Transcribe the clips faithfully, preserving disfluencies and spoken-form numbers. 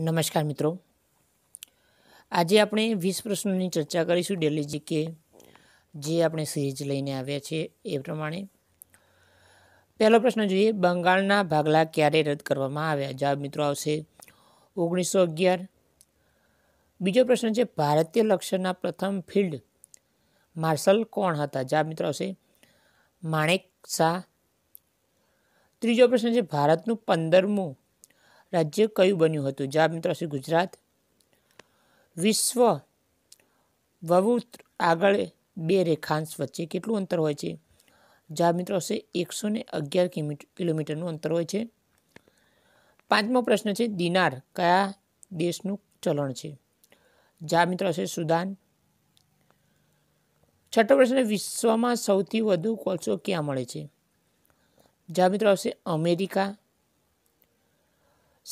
नमस्कार मित्रों, आज आप वीस प्रश्नों की चर्चा करीशू डेली जीके जे आपणे सीरीज लईने आव्या छे ए प्रमाणे। पहलो प्रश्न जोईए, बंगाळना भागला क्यारे रद्द करवामां आव्या? जवाब मित्रों आवशे ओगनीस सौ अगियार। बीजो प्रश्न छे, भारतीय लश्करना प्रथम फील्ड मार्शल कोण हता? जवाब मित्रों आवशे माणेक शाह। त्रीजो प्रश्न छे, भारतनुं पंदरमुं राज्य क्यू बन्यु हतुं? जवाब मित्रों गुजरात। विश्व ववूत्र आगळ बे रेखांश वच्चे केटलुं अंतर होय छे? जवाब मित्रों एक सौ अगियार किलोमीटरनुं अंतर होय छे। पांचमो प्रश्न छे, दीनार कया देशनुं चलन छे? जवाब मित्रों सुदान। छठो प्रश्न, विश्व में सौथी वधु कोळसो क्यां मळे छे? जवाब मित्रों अमेरिका।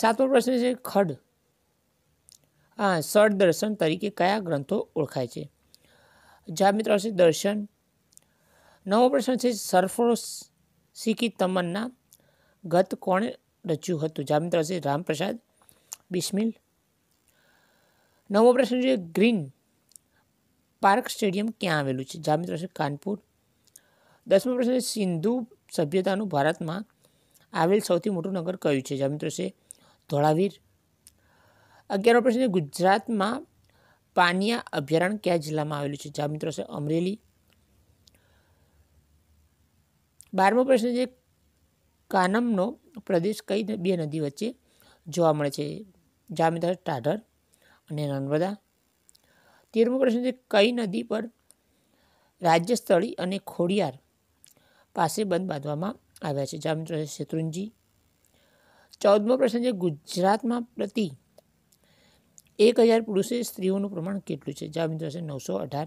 सातमो प्रश्न है, खड हाँ षड दर्शन तरीके कया ग्रंथों ओळखाय छे? जवाब मित्रों दर्शन। नवो प्रश्न है, सरफरोशी की तमन्ना गत कोणे रच्युं हतुं? जवाब मित्रों रामप्रसाद बिस्मिल। नवो प्रश्न है, ग्रीन पार्क स्टेडियम क्यां आवेलुं छे? जवाब मित्रों कानपुर। दसमो प्रश्न है, सिंधु सभ्यतानुं भारत में आवेल सौथी मोटुं नगर क्युं छे? जवाब मित्रों धोळावीर। अगियारो प्रश्न है, गुजरात में पानिया अभ्यारण्य क्या जिला में आवेलुं छे? जवाब मित्रों अमरेली। बारमो प्रश्न है, कानमनो प्रदेश कई बे नदी वच्चे जोवा मळे छे? जवाब मित्रों ટાઢર अने नर्मदा। तेरमो प्रश्न है, कई नदी पर राज्यस्थली अने खोडियार पासे बंध बांधवामां आव्या छे? जवाब मित्रों શેત્રુંજી। चौदमो प्रश्न है, गुजरात में प्रति एक हज़ार पुरुषे स्त्रीओं प्रमाण केटलुं छे? जवाब मित्रों नौ सौ अठार।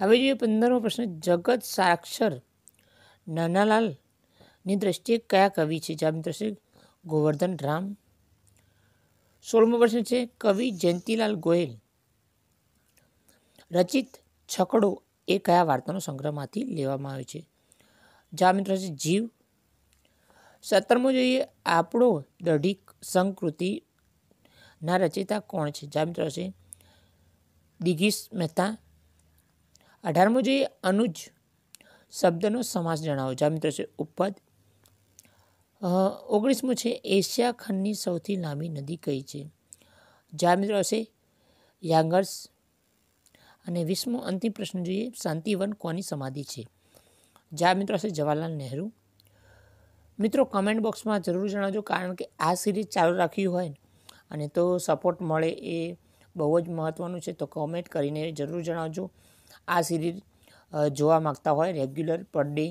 हवे जो पंदरमो प्रश्न, जगत साक्षर नानालाल नी दृष्टिए कया कवि छे? जवाब मित्रों गोवर्धन राम। सोलमो प्रश्न है, कवि जयंतीलाल गोयल रचित छकड़ो ए कया वार्तानो संग्रहमांथी लेवामां आव्यो छे? जवाब मित्रों जीव। सत्तरमो जोईए, आपणो दढ़ी संस्कृति ना रचयिता कोण छे? जवाब मित्रों दिग्विजय मेहता। अठारमो जोईए, अनुज शब्दनो समास जणावो? जवाब मित्रों उपपद। ओगणीसमो छे, एशिया खंडनी सौथी लांबी नदी कई छे? जवाब मित्रों यांगर्स। अने वीसमो अंतिम प्रश्न जोईए, शांतिवन कोनी समाधि छे? जवाब मित्रों जवाहरलाल नेहरू। मित्रों कमेंट बॉक्स में जरूर जणावजो, कारण के आ सीरीज चालू राखी होय अने तो सपोर्ट मळे ए बहु ज महत्वनुं छे, तो कमेंट करीने जरूर जणावजो। आ सीरीज जोवा मांगता होय रेग्युलर पर डे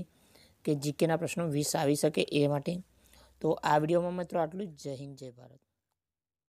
के जीके ना प्रश्नों वीस आवी सके ए माटे। तो आ विडियो में मित्रों आटलुं। जय हिंद जय भारत।